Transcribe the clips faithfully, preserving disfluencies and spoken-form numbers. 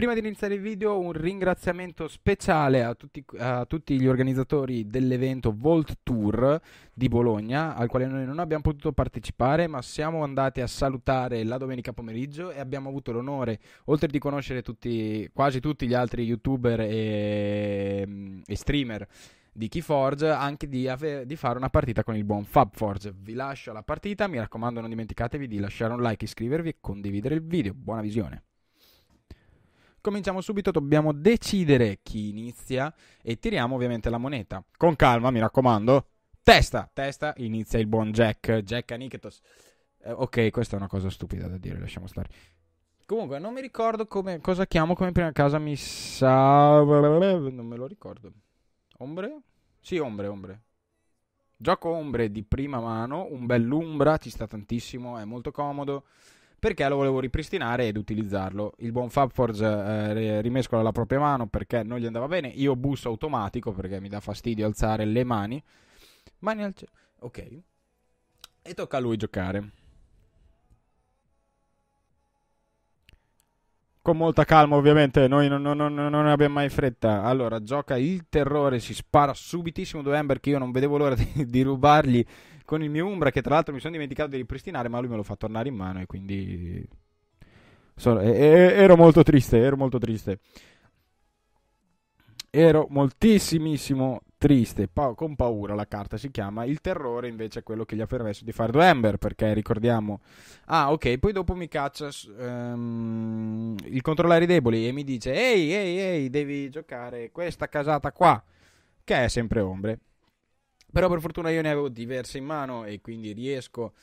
Prima di iniziare il video un ringraziamento speciale a tutti, a tutti gli organizzatori dell'evento Vault Tour di Bologna, al quale noi non abbiamo potuto partecipare, ma siamo andati a salutare la domenica pomeriggio e abbiamo avuto l'onore, oltre di conoscere tutti, quasi tutti gli altri youtuber e, e streamer di Keyforge, anche di, di fare una partita con il buon Fab Forge. Vi lascio alla partita, mi raccomando non dimenticatevi di lasciare un like, iscrivervi e condividere il video. Buona visione. Cominciamo subito, dobbiamo decidere chi inizia e tiriamo ovviamente la moneta. Con calma, mi raccomando. Testa, testa, inizia il buon Jack, Jack Aniketos. Eh, ok, questa è una cosa stupida da dire, lasciamo stare. Comunque, non mi ricordo come, cosa chiamo come prima casa, mi sa... Non me lo ricordo. Ombre? Sì, ombre, ombre. Gioco ombre di prima mano, un bell'umbra, ci sta tantissimo, è molto comodo. Perché lo volevo ripristinare ed utilizzarlo. Il buon Fabforge eh, rimescola la propria mano perché non gli andava bene. Io busso automatico perché mi dà fastidio alzare le mani. Mani al cielo. Ok. E tocca a lui giocare. Con molta calma ovviamente. Noi non, non, non, non abbiamo mai fretta. Allora gioca il terrore. Si spara subitissimo due Ember che io non vedevo l'ora di, di rubargli. Con il mio Umbra, che tra l'altro mi sono dimenticato di ripristinare, ma lui me lo fa tornare in mano e quindi... So, e, e, ero molto triste, ero molto triste. Ero moltissimissimo triste, pa con paura la carta si chiama. Il terrore invece è quello che gli ha permesso di fare due Ember, perché ricordiamo... Ah, ok, poi dopo mi caccia um, il controllare i deboli e mi dice «Ehi, ehi, ehi, devi giocare questa casata qua», che è sempre ombre. Però per fortuna io ne avevo diverse in mano e quindi riesco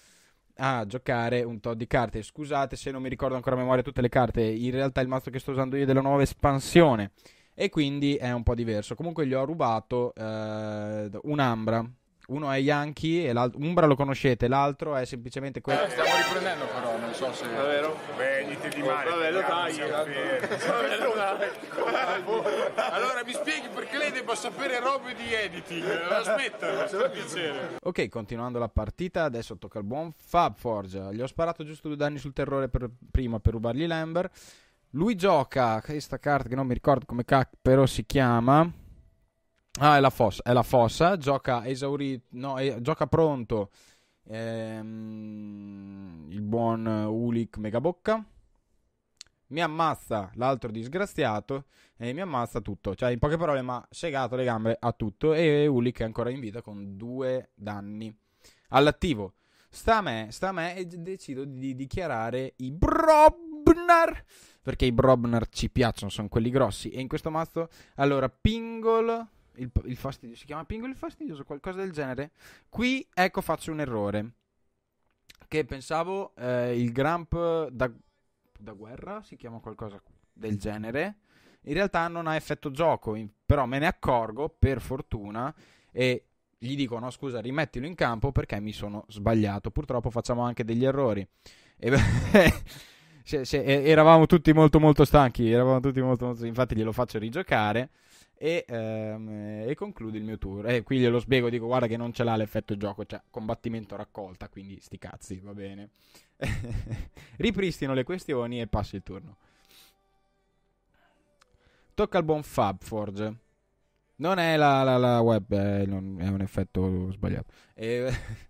a giocare un tot di carte. Scusate se non mi ricordo ancora a memoria tutte le carte, in realtà il mazzo che sto usando io è della nuova espansione e quindi è un po' diverso. Comunque gli ho rubato eh, un'Ambra, uno è Yankee e l'altro Umbra lo conoscete, l'altro è semplicemente quello... Eh, stiamo riprendendo però, non so se... È vero? Beh, niente di male. Vabbè, lo taglio. Allora mi spieghi perché lei debba sapere robe di editing, la smetta, se lo piacere. Ok, continuando la partita, adesso tocca al buon Fabforge. Gli ho sparato giusto due danni sul terrore per, prima per rubargli l'Ember. Lui gioca questa carta che non mi ricordo come cacchio però si chiama... Ah, è la fossa, è la fossa, gioca esaurito, no, eh, gioca pronto ehm, il buon Ulick Megabocca, mi ammazza l'altro disgraziato e mi ammazza tutto, cioè in poche parole mi ha segato le gambe a tutto e Ulick è ancora in vita con due danni all'attivo. Sta a me, sta a me e decido di dichiarare i Brobnar, perché i Brobnar ci piacciono, sono quelli grossi e in questo mazzo, allora, Pingol... Il, il fastidioso, si chiama Pingol il Fastidioso, qualcosa del genere. Qui, ecco, faccio un errore. Che pensavo eh, il Grump da, da guerra si chiama qualcosa del genere. In realtà non ha effetto gioco, in, però me ne accorgo, per fortuna, e gli dico, no scusa, rimettilo in campo perché mi sono sbagliato. Purtroppo facciamo anche degli errori. E beh, se, se, eravamo tutti molto molto stanchi, eravamo tutti molto molto... Infatti glielo faccio rigiocare. E, ehm, e concludo il mio tour. E eh, qui glielo spiego, dico guarda che non ce l'ha l'effetto gioco, cioè combattimento raccolta, quindi sti cazzi, va bene. Ripristino le questioni e passo il turno. Tocca al buon Fabforge. Non è la, la, la web, eh, non, è un effetto sbagliato. E...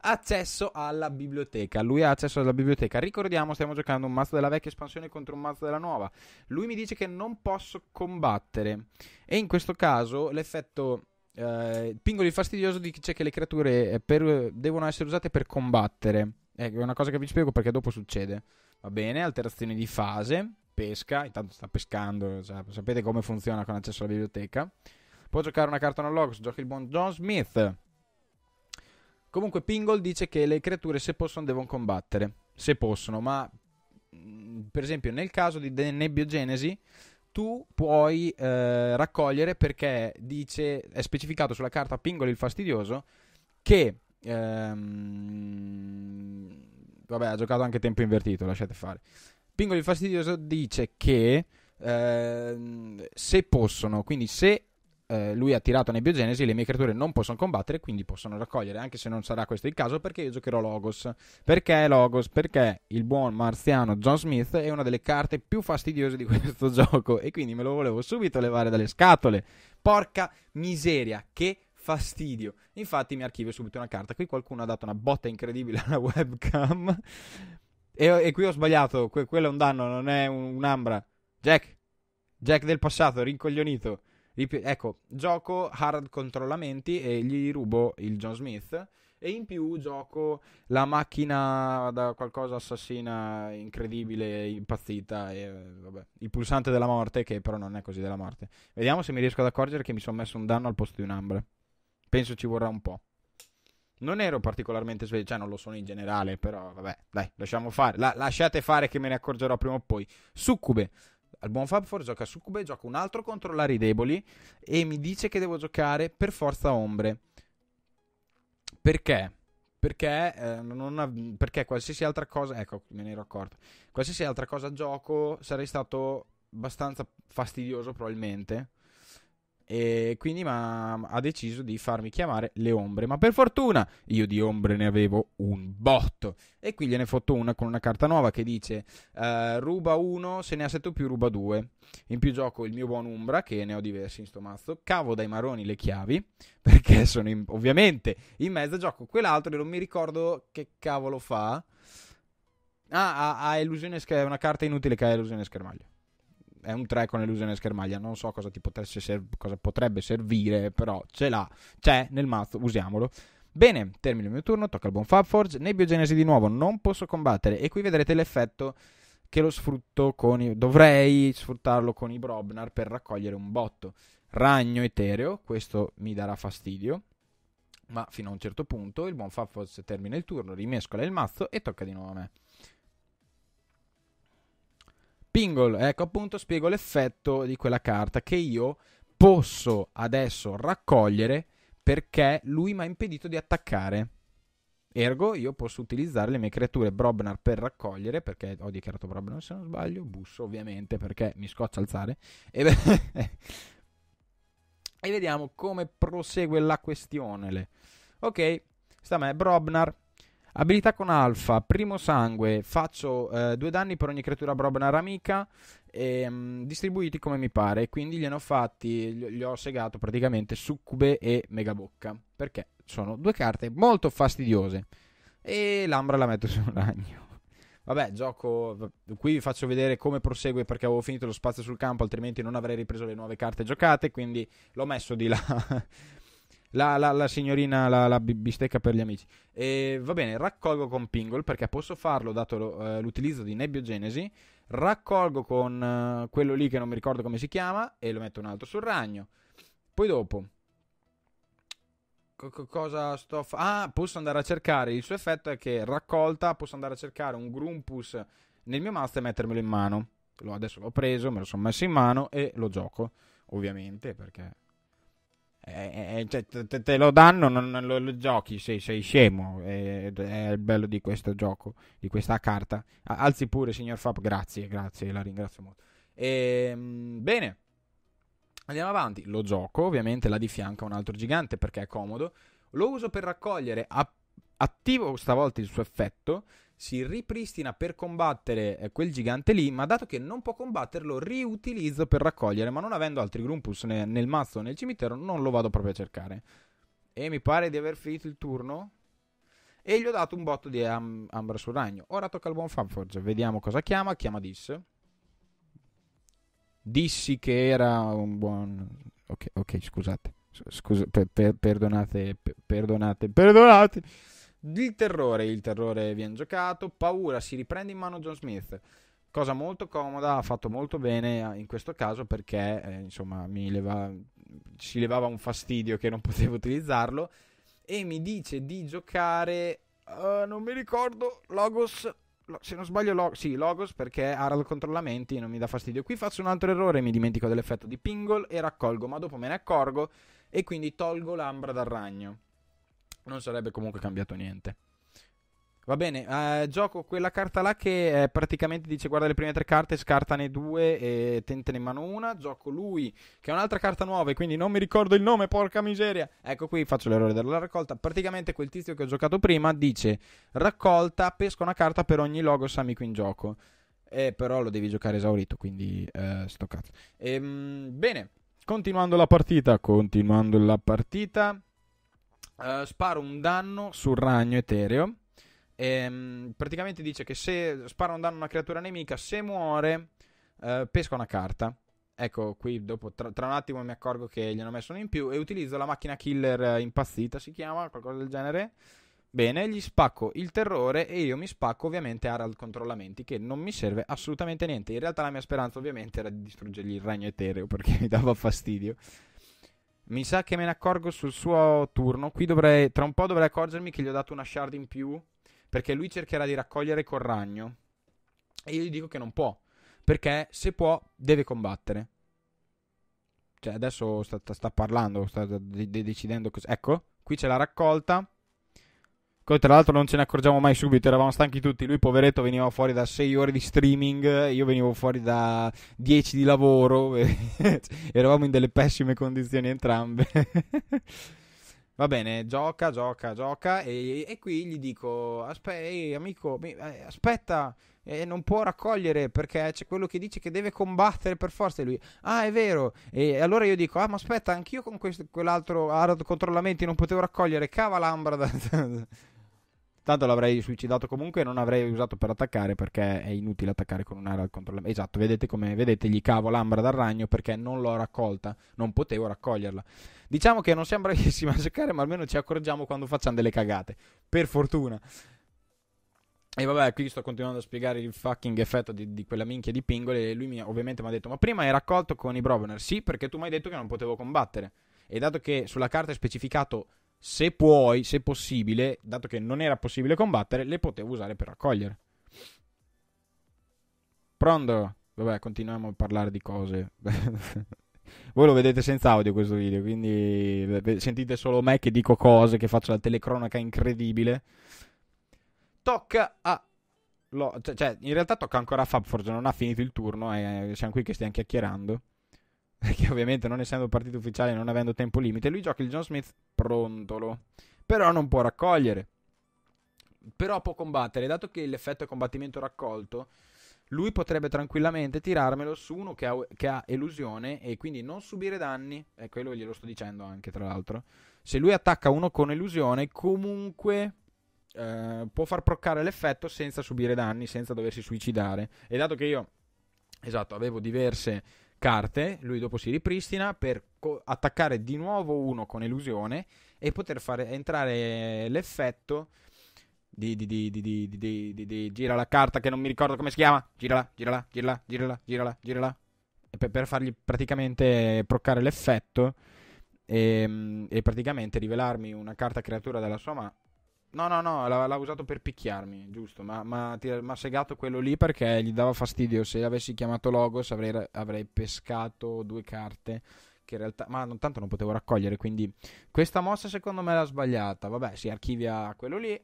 accesso alla biblioteca. Lui ha accesso alla biblioteca. Ricordiamo, stiamo giocando un mazzo della vecchia espansione contro un mazzo della nuova. Lui mi dice che non posso combattere. E in questo caso l'effetto eh, Pingol il Fastidioso dice che le creature per, devono essere usate per combattere. È una cosa che vi spiego perché dopo succede. Va bene, alterazione di fase. Pesca, intanto sta pescando, cioè, sapete come funziona con accesso alla biblioteca. Può giocare una carta non logos. Gioca il buon John Smith. Comunque Pingol dice che le creature se possono devono combattere, se possono, ma per esempio nel caso di Nebbiogenesi tu puoi eh, raccogliere perché dice, è specificato sulla carta Pingol il Fastidioso che, ehm, vabbè ha giocato anche tempo invertito, lasciate fare, Pingol il Fastidioso dice che eh, se possono, quindi se eh, lui ha tirato Nebbiogenesi, le mie creature non possono combattere, quindi possono raccogliere, anche se non sarà questo il caso, perché io giocherò Logos. Perché Logos? Perché il buon marziano John Smith è una delle carte più fastidiose di questo gioco, e quindi me lo volevo subito levare dalle scatole. Porca miseria, che fastidio. Infatti mi archivio subito una carta. Qui qualcuno ha dato una botta incredibile alla webcam, e, e qui ho sbagliato, que- quello è un danno, non è un, un'ambra. Jack Jack del passato, rincoglionito. Ecco, gioco hard controllamenti e gli rubo il John Smith, e in più gioco la macchina da qualcosa assassina incredibile, impazzita, e vabbè, il pulsante della morte, che però non è così della morte. Vediamo se mi riesco ad accorgere che mi sono messo un danno al posto di un'ambra. Penso ci vorrà un po'. Non ero particolarmente sveglio, cioè non lo sono in generale, però vabbè, dai, lasciamo fare. La- lasciate fare che me ne accorgerò prima o poi. Succube. Al buon Fab Forge gioca Succube, gioca un altro controllare deboli e mi dice che devo giocare per forza ombre. Perché? Perché, eh, non ha, perché qualsiasi altra cosa, ecco, me ne ero accorto, qualsiasi altra cosa gioco sarei stato abbastanza fastidioso probabilmente, e quindi ma, ha deciso di farmi chiamare le ombre, ma per fortuna io di ombre ne avevo un botto, e qui gliene fotto una con una carta nuova che dice eh, ruba uno, se ne ha sette o più ruba due. In più gioco il mio buon Umbra, che ne ho diversi in sto mazzo, cavo dai maroni le chiavi perché sono in, ovviamente in mezzo, gioco quell'altro e non mi ricordo che cavolo fa. Ah, ha, ha illusione, è una carta inutile che ha illusione schermaglia. È un tre con illusione schermaglia, non so cosa ti potesse serv- cosa potrebbe servire, però ce l'ha, c'è nel mazzo, usiamolo. Bene, termino il mio turno, tocca al buon Fab Forge, Nebbiogenesi di nuovo, non posso combattere, e qui vedrete l'effetto che lo sfrutto con i... dovrei sfruttarlo con i Brobnar per raccogliere un botto. Ragno etereo, questo mi darà fastidio, ma fino a un certo punto. Il buon Fab Forge termina il turno, rimescola il mazzo e tocca di nuovo a me. Pingol, ecco appunto, spiego l'effetto di quella carta che io posso adesso raccogliere perché lui mi ha impedito di attaccare. Ergo io posso utilizzare le mie creature Brobnar per raccogliere, perché ho dichiarato Brobnar se non sbaglio, busso ovviamente perché mi scoccia alzare. E, beh, e vediamo come prosegue la questione. Ok, sta a me Brobnar. Abilità con alfa, primo sangue, faccio eh, due danni per ogni creatura Brobnar amica, e, mh, distribuiti come mi pare, quindi gliene ho fatti, gli, gli ho segato praticamente Succube e Megabocca, perché sono due carte molto fastidiose, e l'ambra la metto sul ragno. Vabbè, gioco, qui vi faccio vedere come prosegue perché avevo finito lo spazio sul campo, altrimenti non avrei ripreso le nuove carte giocate, quindi l'ho messo di là. La, la, la signorina, la, la bistecca per gli amici. E va bene, raccolgo con Pingol perché posso farlo dato lo, eh, l'utilizzo di Nebbiogenesi. Raccolgo con eh, quello lì che non mi ricordo come si chiama e lo metto un altro sul ragno. Poi dopo co- cosa sto fa- ah, posso andare a cercare. Il suo effetto è che raccolta posso andare a cercare un Grumpus nel mio mazzo e mettermelo in mano. Lo, adesso l'ho preso, me lo sono messo in mano e lo gioco ovviamente perché Eh, eh, cioè, te, te lo danno, non, non lo, lo giochi, sei, sei scemo. È, è il bello di questo gioco, di questa carta. Alzi pure, signor Fab. Grazie, grazie, la ringrazio molto. E, bene, andiamo avanti. Lo gioco, ovviamente, là di fianco un altro gigante perché è comodo. Lo uso per raccogliere. A, attivo stavolta il suo effetto. Si ripristina per combattere quel gigante lì, ma dato che non può combatterlo, riutilizzo per raccogliere, ma non avendo altri Grumpus né nel mazzo né nel cimitero, non lo vado proprio a cercare. E mi pare di aver finito il turno. E gli ho dato un botto di am- ambra sul ragno. Ora tocca al buon Fabforge. Vediamo cosa chiama. Chiama Dis. Dissi che era un buon... Ok, ok, scusate. Scusa, per, per, perdonate, per, perdonate, perdonate. Il terrore, il terrore viene giocato. Paura, si riprende in mano John Smith. Cosa molto comoda, ha fatto molto bene in questo caso perché eh, insomma mi leva, si levava un fastidio che non potevo utilizzarlo. E mi dice di giocare, uh, non mi ricordo, Logos, lo, se non sbaglio log- sì, Logos perché Harald controllamenti non mi dà fastidio. Qui faccio un altro errore, mi dimentico dell'effetto di Pingol e raccolgo, ma dopo me ne accorgo e quindi tolgo l'ambra dal ragno. Non sarebbe comunque cambiato niente. Va bene, eh, gioco quella carta là che eh, praticamente dice guarda le prime tre carte, scartane due e tentane in mano una. Gioco lui che è un'altra carta nuova e quindi non mi ricordo il nome, porca miseria. Ecco qui faccio l'errore della raccolta. Praticamente quel tizio che ho giocato prima dice raccolta, pesca una carta per ogni logos amico in gioco. Eh, però lo devi giocare esaurito, quindi eh, sto cazzo. Ehm, bene, continuando la partita, continuando la partita, eh, sparo un danno sul ragno etereo. E praticamente dice che se spara un danno a una creatura nemica, se muore eh, pesca una carta. Ecco qui dopo tra, tra un attimo mi accorgo che gli hanno messo un in più e utilizzo la macchina killer impazzita, si chiama, qualcosa del genere. Bene, gli spacco il terrore e io mi spacco ovviamente Harald Controllamenti, che non mi serve assolutamente niente. In realtà la mia speranza ovviamente era di distruggergli il ragno etereo perché mi dava fastidio. Mi sa che me ne accorgo sul suo turno. Qui dovrei, tra un po' dovrei accorgermi che gli ho dato una shard in più, perché lui cercherà di raccogliere col ragno e io gli dico che non può, perché se può deve combattere. Cioè adesso sta, sta parlando, sta de decidendo così. Ecco, qui c'è la raccolta. Tra l'altro non ce ne accorgiamo mai subito, eravamo stanchi tutti. Lui poveretto veniva fuori da sei ore di streaming, io venivo fuori da dieci di lavoro. Eravamo in delle pessime condizioni entrambe. Va bene, gioca, gioca, gioca e, e qui gli dico, aspetta, hey, amico, mi, eh, aspetta, eh, non può raccogliere perché c'è quello che dice che deve combattere per forza e lui, ah è vero, e allora io dico, ah ma aspetta, anch'io con quell'altro Harald Controllamenti non potevo raccogliere, cavalambra, tanto l'avrei suicidato comunque e non avrei usato per attaccare perché è inutile attaccare con un Harald Controllamenti, esatto, vedete come, vedete, gli cavo l'ambra dal ragno perché non l'ho raccolta, non potevo raccoglierla. Diciamo che non siamo bravissimi a giocare, ma almeno ci accorgiamo quando facciamo delle cagate. Per fortuna. E vabbè, qui sto continuando a spiegare il fucking effetto di, di quella minchia di Pingol. E lui mi, ovviamente mi ha detto, ma prima hai raccolto con i Brobnar? Sì, perché tu mi hai detto che non potevo combattere. E dato che sulla carta è specificato, se puoi, se possibile, dato che non era possibile combattere, le potevo usare per raccogliere. Pronto? Vabbè, continuiamo a parlare di cose. Voi lo vedete senza audio questo video, quindi sentite solo me che dico cose, che faccio la telecronaca incredibile. Tocca a... Lo... Cioè, in realtà tocca ancora a Fab Forge, non ha finito il turno e siamo qui che stiamo chiacchierando. Perché ovviamente non essendo partito ufficiale, non avendo tempo limite, lui gioca il John Smith prontolo. Però non può raccogliere. Però può combattere, dato che l'effetto è combattimento raccolto. Lui potrebbe tranquillamente tirarmelo su uno che ha, che ha elusione e quindi non subire danni. E quello glielo sto dicendo anche, tra l'altro. Se lui attacca uno con elusione, comunque eh, può far proccare l'effetto senza subire danni, senza doversi suicidare. E dato che io, esatto, avevo diverse carte, lui dopo si ripristina per attaccare di nuovo uno con elusione e poter fare entrare l'effetto... Di, di, di, di, di, di, di, di, gira la carta che non mi ricordo come si chiama. Girala, girala, girala, girala, girala, girala. Per, per fargli praticamente proccare l'effetto e, e praticamente rivelarmi una carta creatura dalla sua mano. No, no, no, l'ha usato per picchiarmi, giusto. Ma ha segato quello lì perché gli dava fastidio. Se avessi chiamato Logos avrei, avrei pescato due carte. Che in realtà, ma non, tanto non potevo raccogliere. Quindi questa mossa secondo me l'ha sbagliata. Vabbè, si archivia quello lì.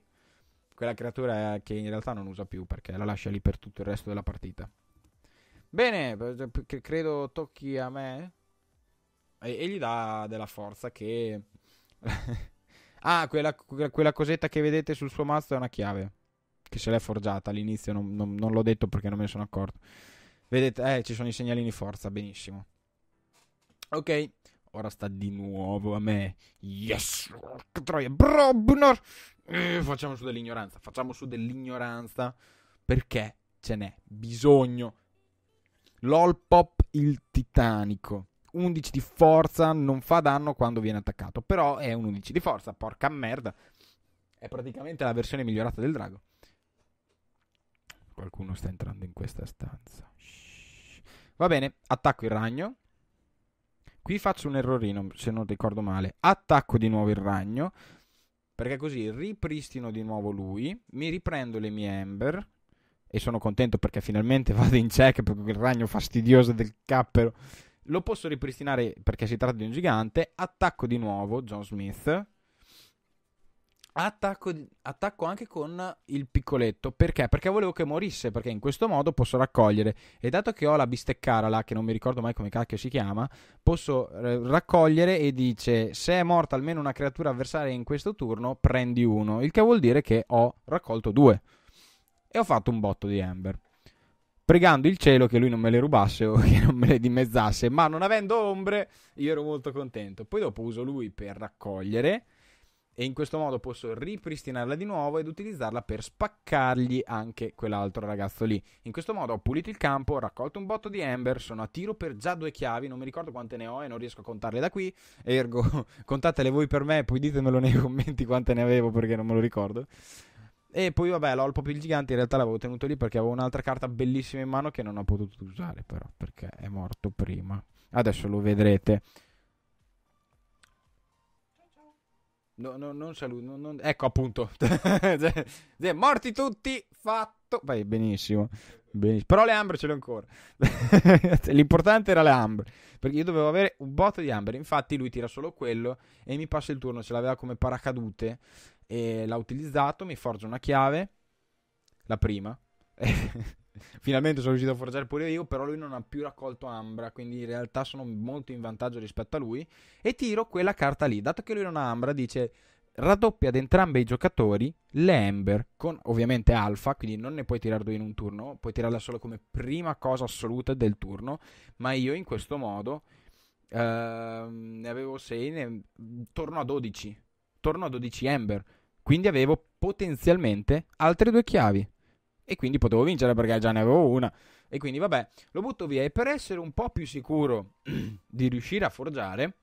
Quella creatura che in realtà non usa più perché la lascia lì per tutto il resto della partita. Bene, credo tocchi a me. E, e gli dà della forza che... ah, quella, quella cosetta che vedete sul suo mazzo è una chiave. Che se l'è forgiata all'inizio, non, non, non l'ho detto perché non me ne sono accorto. Vedete, eh, ci sono i segnalini forza, benissimo. Ok. Ora sta di nuovo a me. Yes! Troia! Brobnar! Eh, facciamo su dell'ignoranza. Facciamo su dell'ignoranza. Perché ce n'è bisogno. Lolpop il titanico. undici di forza. Non fa danno quando viene attaccato. Però è un undici di forza. Porca merda. È praticamente la versione migliorata del drago. Qualcuno sta entrando in questa stanza. Shhh. Va bene. Attacco il ragno. Qui faccio un errorino, se non ricordo male. Attacco di nuovo il ragno, perché così ripristino di nuovo lui. Mi riprendo le mie Ember. E sono contento perché finalmente vado in check per quel ragno fastidioso del cappero. Lo posso ripristinare perché si tratta di un gigante. Attacco di nuovo John Smith. Attacco, attacco anche con il piccoletto. Perché? Perché volevo che morisse, perché in questo modo posso raccogliere. E dato che ho la bisteccara là, che non mi ricordo mai come cacchio si chiama, posso raccogliere e dice: se è morta almeno una creatura avversaria in questo turno, prendi uno. Il che vuol dire che ho raccolto due e ho fatto un botto di Ember, pregando il cielo che lui non me le rubasse o che non me le dimezzasse. Ma non avendo ombre, io ero molto contento. Poi dopo uso lui per raccogliere, e in questo modo posso ripristinarla di nuovo ed utilizzarla per spaccargli anche quell'altro ragazzo lì. In questo modo ho pulito il campo, ho raccolto un botto di Ember, sono a tiro per già due chiavi, non mi ricordo quante ne ho e non riesco a contarle da qui, ergo contatele voi per me, poi ditemelo nei commenti quante ne avevo perché non me lo ricordo. E poi vabbè, Lolpop il gigante in realtà l'avevo tenuto lì perché avevo un'altra carta bellissima in mano che non ho potuto usare però, perché è morto prima. Adesso lo vedrete. No, no, non saluto, non, non... ecco appunto. Morti tutti, fatto. Vai, benissimo, benissimo. Però le ambre ce le ho ancora. L'importante era le ambre, perché io dovevo avere un botto di ambre. Infatti lui tira solo quello e mi passa il turno. Ce l'aveva come paracadute e l'ha utilizzato. Mi forgia una chiave, la prima. Finalmente sono riuscito a forgiare pure io, però lui non ha più raccolto ambra, quindi in realtà sono molto in vantaggio rispetto a lui. E tiro quella carta lì, dato che lui non ha ambra, dice raddoppia ad entrambi i giocatori le ember, con ovviamente alfa, quindi non ne puoi tirare due in un turno, puoi tirarla solo come prima cosa assoluta del turno. Ma io in questo modo uh, ne avevo sei, ne... torno a dodici, torno a dodici ember, quindi avevo potenzialmente altre due chiavi. E quindi potevo vincere perché già ne avevo una. E quindi vabbè, lo butto via. E per essere un po' più sicuro di riuscire a forgiare,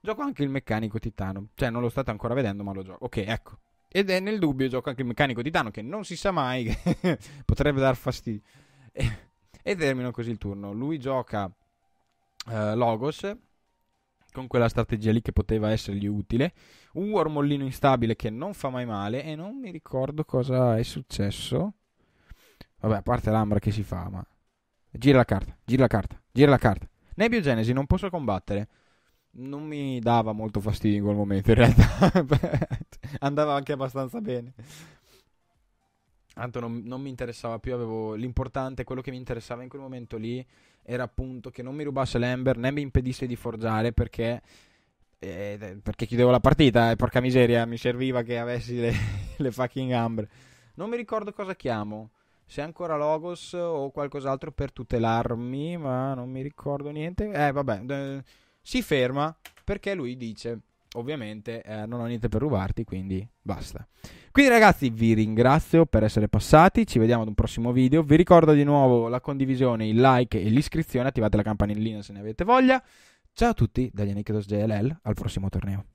gioco anche il meccanico titano. Cioè non lo state ancora vedendo ma lo gioco. Ok, ecco. Ed è nel dubbio gioco anche il meccanico titano, che non si sa mai, che potrebbe dar fastidio. E, e termino così il turno. Lui gioca eh, Logos, con quella strategia lì che poteva essergli utile, un Wormollino instabile che non fa mai male. E non mi ricordo cosa è successo. Vabbè, a parte l'ambra che si fa, ma... Gira la carta, gira la carta, gira la carta. Nebbiogenesi, non posso combattere. Non mi dava molto fastidio in quel momento, in realtà. Andava anche abbastanza bene. Tanto non, non mi interessava più, avevo... L'importante, quello che mi interessava in quel momento lì, era appunto che non mi rubasse l'ember, né mi impedisse di forgiare, perché... Eh, perché chiudevo la partita, e eh, porca miseria, mi serviva che avessi le, le fucking ambre. Non mi ricordo cosa chiamo. Se ancora Logos o qualcos'altro per tutelarmi, ma non mi ricordo niente. Eh vabbè, eh, si ferma perché lui dice ovviamente eh, non ho niente per rubarti, quindi basta. Quindi ragazzi, vi ringrazio per essere passati, ci vediamo ad un prossimo video. Vi ricordo di nuovo la condivisione, il like e l'iscrizione, attivate la campanellina se ne avete voglia. Ciao a tutti dagli Aniketos J L L, al prossimo torneo.